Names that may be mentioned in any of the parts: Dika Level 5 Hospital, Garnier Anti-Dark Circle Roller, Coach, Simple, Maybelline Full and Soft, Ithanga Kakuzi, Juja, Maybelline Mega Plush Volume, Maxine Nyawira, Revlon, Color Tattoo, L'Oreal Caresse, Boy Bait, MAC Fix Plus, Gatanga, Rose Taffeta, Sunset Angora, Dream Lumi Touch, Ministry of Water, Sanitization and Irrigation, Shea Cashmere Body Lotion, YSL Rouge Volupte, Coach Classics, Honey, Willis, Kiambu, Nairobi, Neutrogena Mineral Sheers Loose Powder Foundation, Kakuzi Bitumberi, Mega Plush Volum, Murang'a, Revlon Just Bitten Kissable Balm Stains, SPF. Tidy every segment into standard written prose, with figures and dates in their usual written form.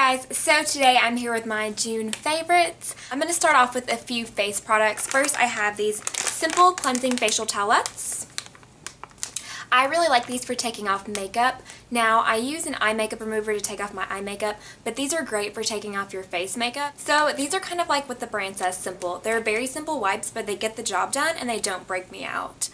guys, so today I'm here with my June favorites. I'm going to start off with a few face products. First, I have these Simple Cleansing Facial Towelettes. I really like these for taking off makeup. Now, I use an eye makeup remover to take off my eye makeup, but these are great for taking off your face makeup. So these are kind of like what the brand says, simple. They're very simple wipes, but they get the job done and they don't break me out.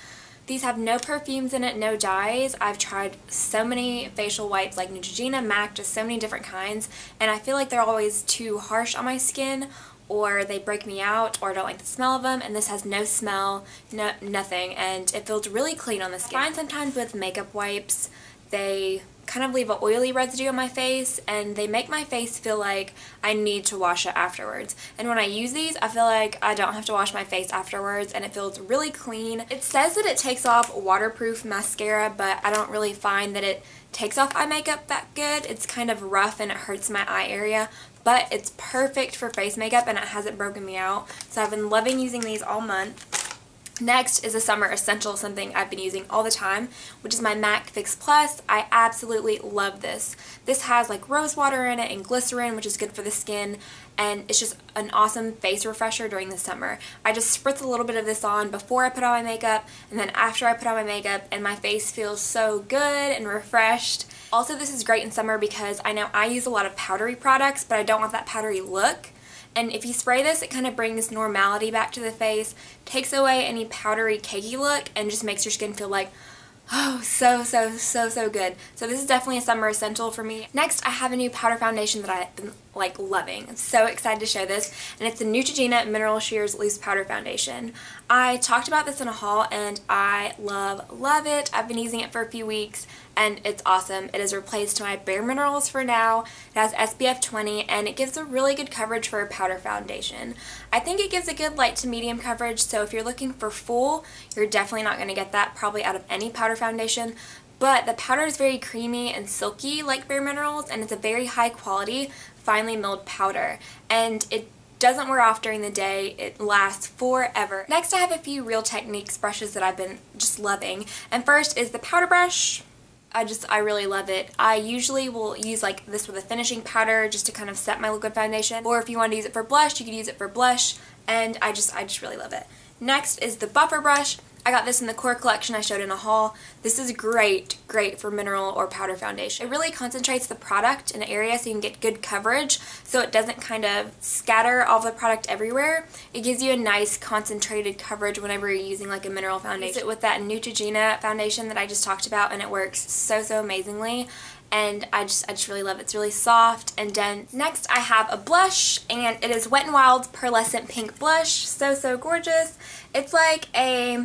These have no perfumes in it, no dyes. I've tried so many facial wipes like Neutrogena, MAC, just so many different kinds, and I feel like they're always too harsh on my skin, or they break me out, or I don't like the smell of them, and this has no smell, no nothing, and it feels really clean on the skin. I find sometimes with makeup wipes, they kind of leave an oily residue on my face, and they make my face feel like I need to wash it afterwards. And when I use these, I feel like I don't have to wash my face afterwards, and it feels really clean. It says that it takes off waterproof mascara, but I don't really find that it takes off eye makeup that good. It's kind of rough and it hurts my eye area, but it's perfect for face makeup and it hasn't broken me out. So I've been loving using these all month. Next is a summer essential, something I've been using all the time, which is my MAC Fix Plus. I absolutely love this. This has like rose water in it and glycerin, which is good for the skin, and it's just an awesome face refresher during the summer. I just spritz a little bit of this on before I put on my makeup, and then after I put on my makeup, and my face feels so good and refreshed. Also, this is great in summer because I know I use a lot of powdery products, but I don't want that powdery look. And if you spray this, it kind of brings normality back to the face, takes away any powdery, cakey look, and just makes your skin feel like, oh, so good. So this is definitely a summer essential for me. Next, I have a new powder foundation that I've been, like, loving. I'm so excited to show this, and it's the Neutrogena Mineral Sheers Loose Powder Foundation. I talked about this in a haul, and I love it. I've been using it for a few weeks, and it's awesome. It has replaced my Bare Minerals for now. It has SPF 20, and it gives a really good coverage for a powder foundation. I think it gives a good light to medium coverage, so if you're looking for full, you're definitely not going to get that probably out of any powder foundation. But the powder is very creamy and silky like Bare Minerals, and it's a very high quality, finely milled powder. And it doesn't wear off during the day. It lasts forever. Next, I have a few Real Techniques brushes that I've been just loving. And first is the powder brush. I really love it. I usually will use like this with a finishing powder just to kind of set my liquid foundation, or if you want to use it for blush, you can use it for blush, and I just really love it. Next is the buffer brush. I got this in the core collection I showed in a haul. This is great for mineral or powder foundation. It really concentrates the product in an area so you can get good coverage, so it doesn't kind of scatter all the product everywhere. It gives you a nice concentrated coverage whenever you're using like a mineral foundation. I use it with that Neutrogena foundation that I just talked about, and it works so amazingly. And I just really love it. It's really soft and dense. Next, I have a blush, and it is Wet n Wild's Pearlescent Pink Blush. So gorgeous. It's like a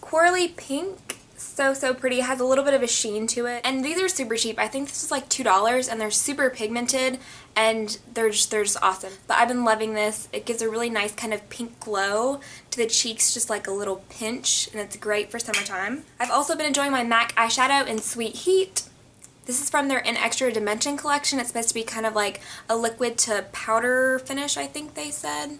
corally pink. So pretty. It has a little bit of a sheen to it. And these are super cheap. I think this was like $2, and they're super pigmented, and they're just awesome. But I've been loving this. It gives a really nice kind of pink glow to the cheeks, just like a little pinch, and it's great for summertime. I've also been enjoying my MAC eyeshadow in Sweet Heat. This is from their In Extra Dimension collection. It's supposed to be kind of like a liquid to powder finish, I think they said.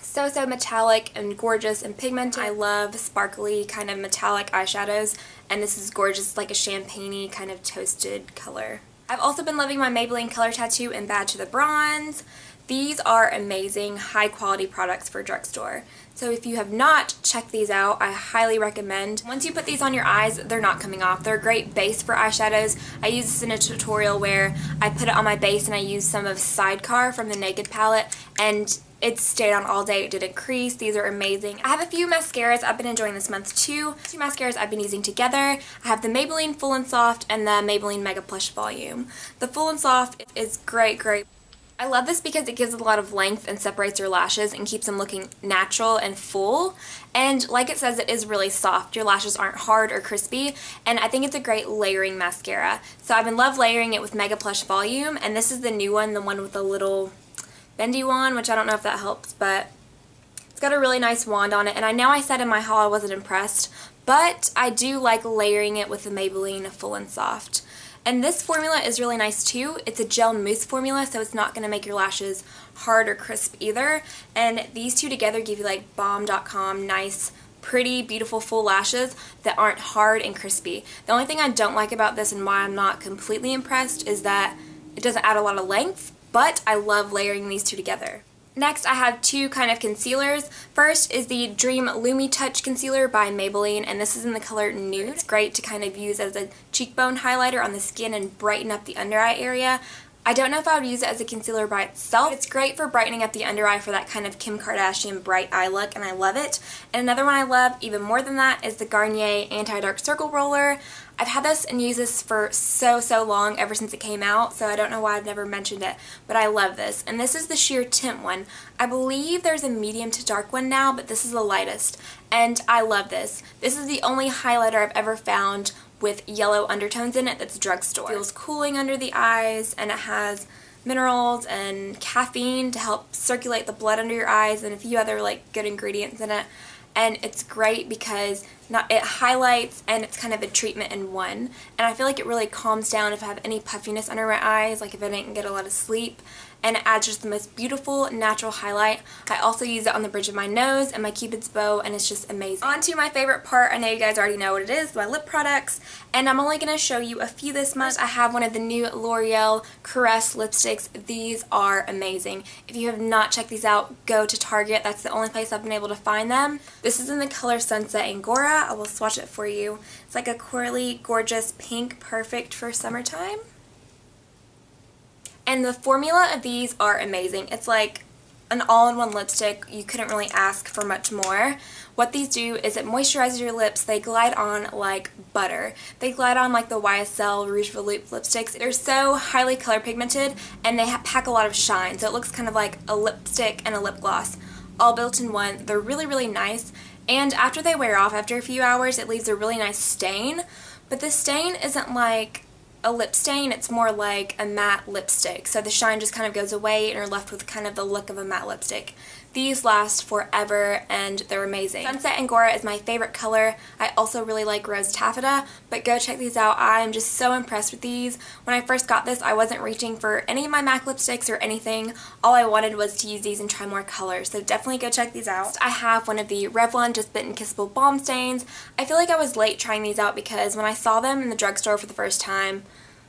So metallic and gorgeous and pigmented. I love sparkly kind of metallic eyeshadows, and this is gorgeous. It's like a champagne-y kind of toasted color. I've also been loving my Maybelline Color Tattoo and Bad to the Bronze. These are amazing, high-quality products for drugstore. So if you have not checked these out, I highly recommend. Once you put these on your eyes, they're not coming off. They're a great base for eyeshadows. I used this in a tutorial where I put it on my base and I used some of Sidecar from the Naked palette, and it stayed on all day. It didn't crease. These are amazing. I have a few mascaras I've been enjoying this month too. Two mascaras I've been using together. I have the Maybelline Full and Soft and the Maybelline Mega Plush Volume. The Full and Soft is great. I love this because it gives a lot of length and separates your lashes and keeps them looking natural and full. And like it says, it is really soft. Your lashes aren't hard or crispy, and I think it's a great layering mascara. So I've been love layering it with Mega Plush Volume, and this is the new one, the one with the little bendy wand, which I don't know if that helps, but it's got a really nice wand on it. And I know I said in my haul I wasn't impressed, but I do like layering it with the Maybelline Full and Soft. And this formula is really nice too. It's a gel mousse formula, so it's not going to make your lashes hard or crisp either. And these two together give you like bomb.com nice, pretty, beautiful, full lashes that aren't hard and crispy. The only thing I don't like about this and why I'm not completely impressed is that It doesn't add a lot of length, but I love layering these two together. Next, I have two kind of concealers. First is the Dream Lumi Touch Concealer by Maybelline, and this is in the color Nude. It's great to kind of use as a cheekbone highlighter on the skin and brighten up the under eye area. I don't know if I would use it as a concealer by itself. It's great for brightening up the under eye for that kind of Kim Kardashian bright eye look, and I love it. And another one I love even more than that is the Garnier Anti-Dark Circle Roller. I've had this and used this for so long, ever since it came out, so I don't know why I've never mentioned it, but I love this. And this is the sheer tint one. I believe there's a medium to dark one now, but this is the lightest, and I love this. This is the only highlighter I've ever found with yellow undertones in it that's drugstore. It feels cooling under the eyes, and it has minerals and caffeine to help circulate the blood under your eyes, and a few other like good ingredients in it. And it's great because it highlights, and it's kind of a treatment in one. And I feel like it really calms down if I have any puffiness under my eyes, like if I didn't get a lot of sleep. And it adds just the most beautiful natural highlight. I also use it on the bridge of my nose and my cupid's bow, and it's just amazing. On to my favorite part. I know you guys already know what it is, my lip products, and I'm only going to show you a few this month. I have one of the new L'Oreal Caresse lipsticks. These are amazing. If you have not checked these out, go to Target. That's the only place I've been able to find them. This is in the color Sunset Angora. I will swatch it for you. It's like a corally gorgeous pink, perfect for summertime. And the formula of these are amazing. It's like an all-in-one lipstick. You couldn't really ask for much more. What these do is it moisturizes your lips. They glide on like butter. They glide on like the YSL Rouge Volupte lipsticks. They're so highly color pigmented, and they pack a lot of shine. So it looks kind of like a lipstick and a lip gloss all built in one. They're really, really nice. And after they wear off, after a few hours, it leaves a really nice stain. But this stain isn't like a lip stain, it's more like a matte lipstick. So the shine just kind of goes away, and you're left with kind of the look of a matte lipstick. These last forever, and they're amazing. Sunset Angora is my favorite color. I also really like Rose Taffeta, but go check these out. I am just so impressed with these. When I first got this, I wasn't reaching for any of my MAC lipsticks or anything. All I wanted was to use these and try more colors, so definitely go check these out. I have one of the Revlon Just Bitten Kissable Balm Stains. I feel like I was late trying these out because when I saw them in the drugstore for the first time,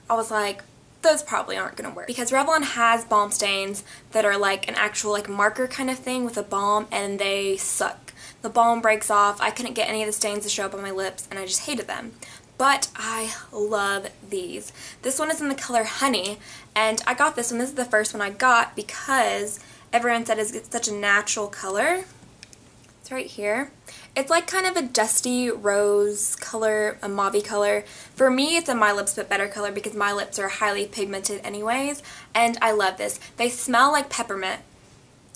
I was like, those probably aren't going to work, because Revlon has balm stains that are like an actual like marker kind of thing with a balm, and they suck. The balm breaks off. I couldn't get any of the stains to show up on my lips, and I just hated them. But I love these. This one is in the color Honey, and I got this one. This is the first one I got because everyone said it's such a natural color. It's right here. It's like kind of a dusty rose color, a mauve color. For me, it's a My Lips But Better color because my lips are highly pigmented anyways, and I love this. They smell like peppermint.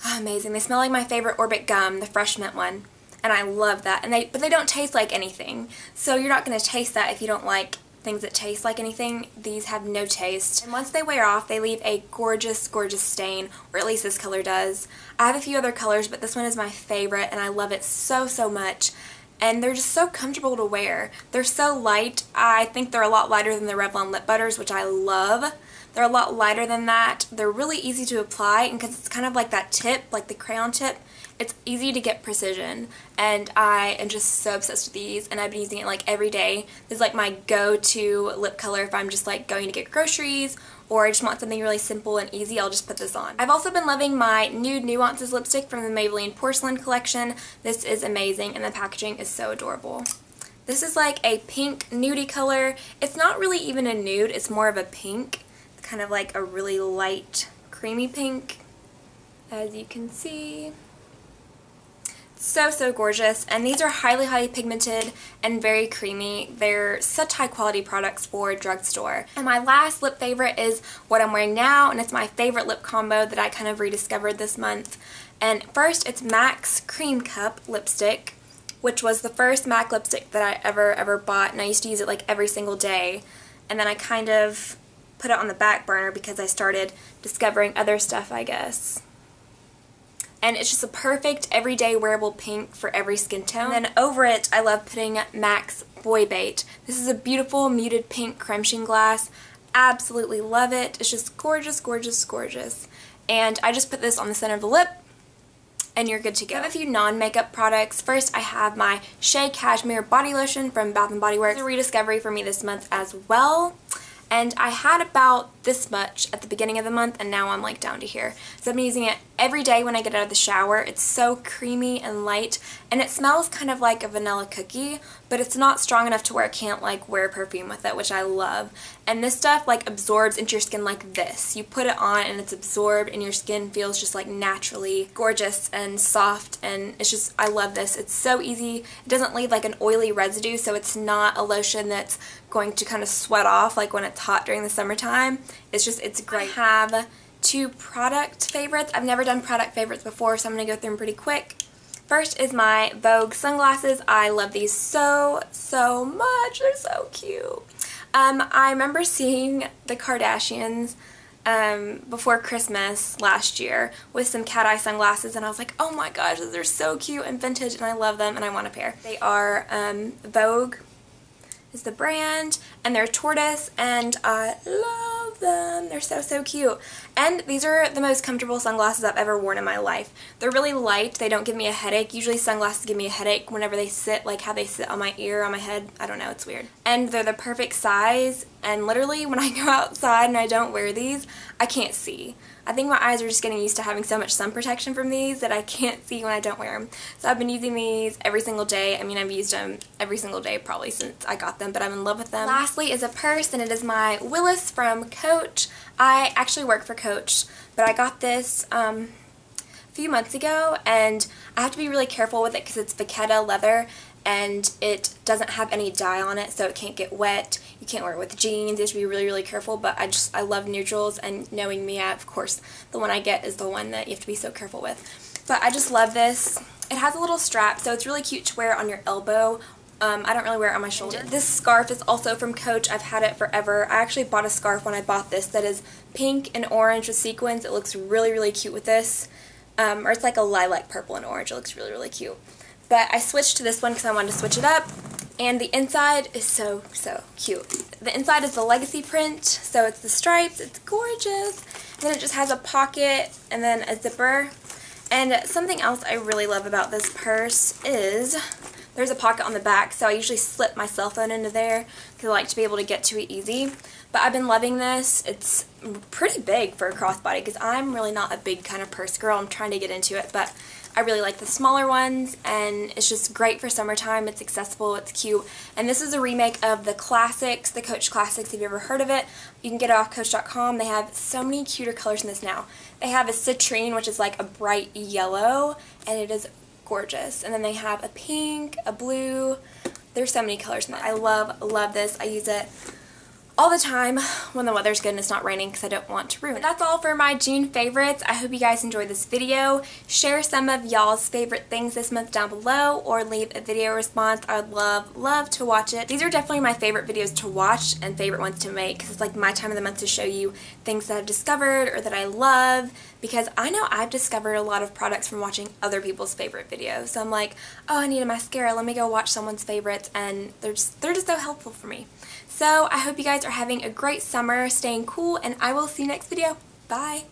Oh, amazing. They smell like my favorite Orbit gum, the fresh mint one, and I love that. And they don't taste like anything, so you're not going to taste that if you don't like things that taste like anything. These have no taste. And once they wear off, they leave a gorgeous, gorgeous stain, or at least this color does. I have a few other colors, but this one is my favorite, and I love it so much. And they're just so comfortable to wear. They're so light. I think they're a lot lighter than the Revlon Lip Butters, which I love. They're a lot lighter than that. They're really easy to apply, and because it's kind of like that tip, like the crayon tip, it's easy to get precision, and I am just so obsessed with these, and I've been using it like every day. This is like my go-to lip color if I'm just like going to get groceries, or I just want something really simple and easy, I'll just put this on. I've also been loving my Nude Nuances lipstick from the Maybelline Porcelain Collection. This is amazing, and the packaging is so adorable. This is like a pink nudie color. It's not really even a nude, it's more of a pink. It's kind of like a really light, creamy pink, as you can see. So gorgeous, and these are highly pigmented and very creamy. They're such high quality products for drugstore. And my last lip favorite is what I'm wearing now, and it's my favorite lip combo that I kind of rediscovered this month. And first, it's MAC's Cream Cup lipstick, which was the first MAC lipstick that I ever bought, and I used to use it like every single day, and then I kind of put it on the back burner because I started discovering other stuff, I guess. And it's just a perfect everyday wearable pink for every skin tone. And then over it, I love putting MAC's Boy Bait. This is a beautiful muted pink cremeshing glass. Absolutely love it. It's just gorgeous. And I just put this on the center of the lip, and you're good to go. I have a few non-makeup products. First, I have my Shea Cashmere Body Lotion from Bath & Body Works. It's a rediscovery for me this month as well. and I had about this much at the beginning of the month, and now I'm like down to here. So I've been using it every day when I get out of the shower. It's so creamy and light, and it smells kind of like a vanilla cookie, but it's not strong enough to where I can't like wear perfume with it, which I love. And this stuff like absorbs into your skin like this. You put it on and it's absorbed, and your skin feels just like naturally gorgeous and soft, and it's just, I love this. It's so easy. It doesn't leave like an oily residue, so it's not a lotion that's going to kind of sweat off like when it's hot during the summertime. It's just, it's great. I have two product favorites. I've never done product favorites before, so I'm going to go through them pretty quick. First is my Vogue sunglasses. I love these so, so much. They're so cute. I remember seeing the Kardashians before Christmas last year with some cat eye sunglasses, and I was like, oh my gosh, they're so cute and vintage, and I love them, and I want a pair. They are Vogue is the brand, and they're tortoise, and I love them. They're so, so cute. And these are the most comfortable sunglasses I've ever worn in my life. They're really light. They don't give me a headache. Usually sunglasses give me a headache whenever they sit, like how they sit on my ear, on my head. I don't know, it's weird. And they're the perfect size. And literally when I go outside and I don't wear these, I can't see. I think my eyes are just getting used to having so much sun protection from these that I can't see when I don't wear them. So I've been using these every single day. I mean, I've used them every single day probably since I got them, but I'm in love with them. Lastly is a purse, and it is my Willis from Coach. I actually work for Coach, but I got this a few months ago, and I have to be really careful with it because it's vaquetta leather, and it doesn't have any dye on it, so it can't get wet. You can't wear it with jeans. You have to be really, really careful, but I love neutrals, and knowing me, of course, the one I get is the one that you have to be so careful with. But I just love this. It has a little strap, so it's really cute to wear on your elbow. I don't really wear it on my shoulder. This scarf is also from Coach. I've had it forever. I actually bought a scarf when I bought this that is pink and orange with sequins. It looks really, really cute with this. Or it's like a lilac purple and orange. It looks really, really cute. But I switched to this one because I wanted to switch it up. And the inside is so, so cute. The inside is the legacy print, so it's the stripes. It's gorgeous. And then it just has a pocket and then a zipper. And something else I really love about this purse is there's a pocket on the back, so I usually slip my cell phone into there because I like to be able to get to it easy. But I've been loving this. It's pretty big for a crossbody because I'm really not a big kind of purse girl. I'm trying to get into it, but I really like the smaller ones, and it's just great for summertime. It's accessible, it's cute. And this is a remake of the Classics, the Coach Classics, if you've ever heard of it. You can get it off Coach.com. They have so many cuter colors in this now. They have a citrine, which is like a bright yellow, and it is gorgeous. And then they have a pink, a blue. There's so many colors in that. I love, love this. I use it all the time when the weather's good and it's not raining because I don't want to ruin it. That's all for my June favorites. I hope you guys enjoyed this video. Share some of y'all's favorite things this month down below, or leave a video response. I would love, love to watch it. These are definitely my favorite videos to watch and favorite ones to make because it's like my time of the month to show you things that I've discovered or that I love, because I know I've discovered a lot of products from watching other people's favorite videos. So I'm like, oh, I need a mascara. Let me go watch someone's favorites, and they're just so helpful for me. So I hope you guys are having a great summer, staying cool, and I will see you next video. Bye!